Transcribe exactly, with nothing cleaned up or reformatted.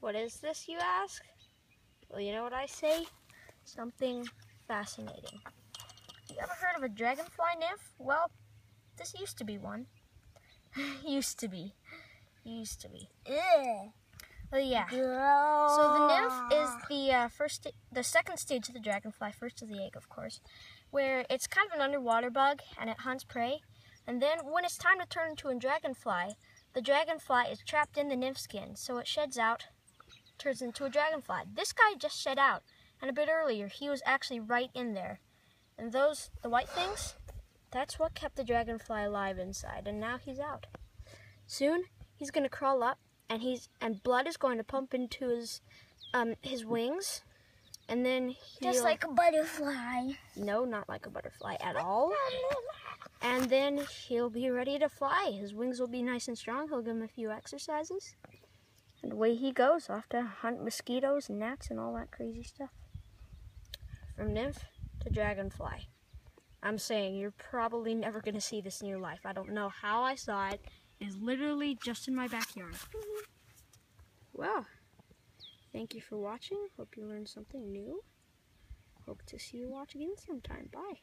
What is this, you ask? Well, you know what I say? Something fascinating. You ever heard of a dragonfly nymph? Well, this used to be one. used to be. Used to be. Ew. Well, yeah. Gross. So the nymph is the uh, first, the second stage of the dragonfly, first of the egg, of course, where it's kind of an underwater bug and it hunts prey. And then when it's time to turn into a dragonfly, the dragonfly is trapped in the nymph skin, so it sheds out, turns into a dragonfly. This guy just shed out, and a bit earlier he was actually right in there. And those, the white things, that's what kept the dragonfly alive inside, and now he's out. Soon he's gonna crawl up. And he's and blood is going to pump into his um his wings, and then he'll, just like a butterfly. No, not like a butterfly at all. And then he'll be ready to fly. His wings will be nice and strong. He'll give him a few exercises, and away he goes off to hunt mosquitoes and gnats and all that crazy stuff. From nymph to dragonfly, I'm saying you're probably never gonna see this in your life. I don't know how I saw it. Is literally just in my backyard. Well, thank you for watching. Hope you learned something new. Hope to see you watch again sometime. Bye.